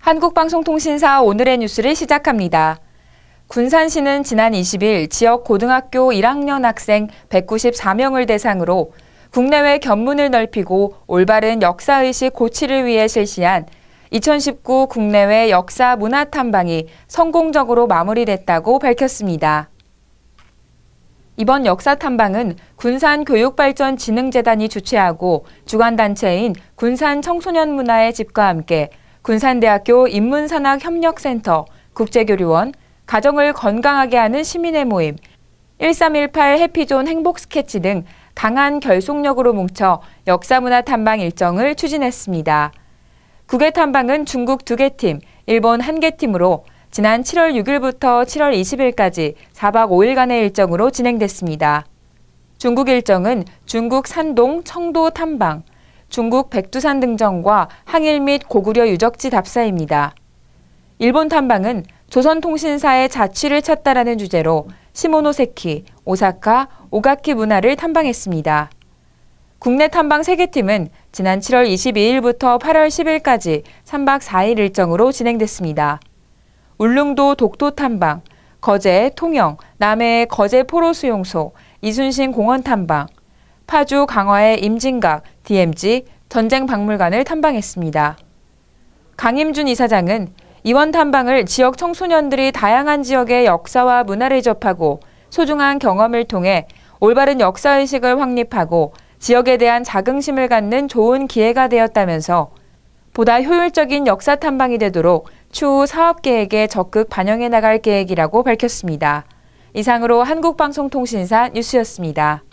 한국방송통신사 오늘의 뉴스를 시작합니다. 군산시는 지난 20일 지역 고등학교 1학년 학생 194명을 대상으로 국내외 견문을 넓히고 올바른 역사의식 고취를 위해 실시한 2019 국내외 역사 문화 탐방이 성공적으로 마무리됐다고 밝혔습니다. 이번 역사 탐방은 군산교육발전진흥재단이 주최하고 주관단체인 군산청소년문화의 집과 함께 군산대학교 인문산학협력센터, 국제교류원, 가정을 건강하게 하는 시민의 모임, 1318 해피존 행복스케치 등 강한 결속력으로 뭉쳐 역사문화 탐방 일정을 추진했습니다. 9개 탐방은 중국 2개 팀, 일본 1개 팀으로 지난 7월 6일부터 7월 20일까지 4박 5일간의 일정으로 진행됐습니다. 중국 일정은 중국 산동, 청도 탐방, 중국 백두산 등정과 항일 및 고구려 유적지 답사입니다. 일본 탐방은 조선통신사의 자취를 찾다라는 주제로 시모노세키, 오사카, 오가키 문화를 탐방했습니다. 국내 탐방 3개 팀은 지난 7월 22일부터 8월 10일까지 3박 4일 일정으로 진행됐습니다. 울릉도 독도 탐방, 거제, 통영, 남해의 거제 포로 수용소, 이순신 공원 탐방, 파주 강화의 임진각, DMZ, 전쟁 박물관을 탐방했습니다. 강임준 이사장은 이번 탐방을 지역 청소년들이 다양한 지역의 역사와 문화를 접하고 소중한 경험을 통해 올바른 역사의식을 확립하고 지역에 대한 자긍심을 갖는 좋은 기회가 되었다면서 보다 효율적인 역사 탐방이 되도록 추후 사업계획에 적극 반영해 나갈 계획이라고 밝혔습니다. 이상으로 한국방송통신사 뉴스였습니다.